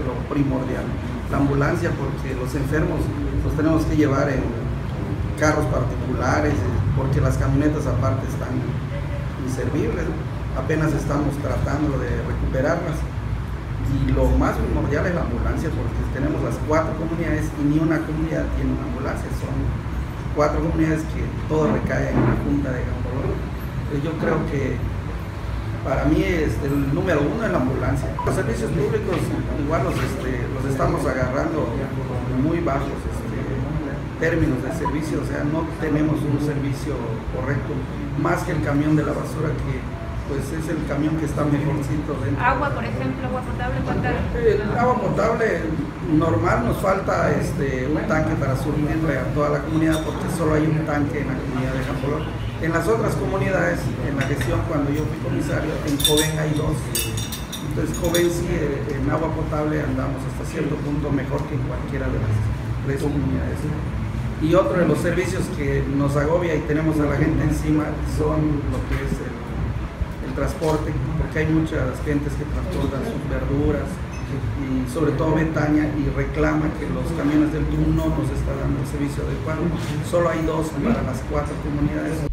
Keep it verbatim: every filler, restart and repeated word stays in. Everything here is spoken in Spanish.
de lo primordial. La ambulancia, porque los enfermos los tenemos que llevar en carros particulares, porque las camionetas aparte están inservibles, apenas estamos tratando de recuperarlas. Y lo más primordial es la ambulancia, porque tenemos las cuatro comunidades y ni una comunidad tiene una ambulancia, son cuatro comunidades que todo recae en la Junta de Gamboa. Yo creo que para mí este, el número uno es la ambulancia. Los servicios públicos igual los, este, los estamos agarrando muy bajos este, términos de servicio, o sea, no tenemos un servicio correcto, más que el camión de la basura que... pues es el camión que está mejorcito dentro. Agua, por ejemplo, agua potable, ¿cuánta? El agua potable normal nos falta este, un tanque para surtirle a toda la comunidad, porque solo hay un tanque en la comunidad de Gamboa. En las otras comunidades, en la gestión cuando yo fui comisario, en Joven hay dos. Entonces Joven sí, en agua potable andamos hasta cierto punto mejor que en cualquiera de las tres comunidades. Y otro de los servicios que nos agobia y tenemos a la gente encima son lo que es el transporte, porque hay muchas gentes que transportan sus verduras y sobre todo Betaña, y reclama que los camiones del T U M no nos están dando el servicio adecuado. Solo hay dos para las cuatro comunidades.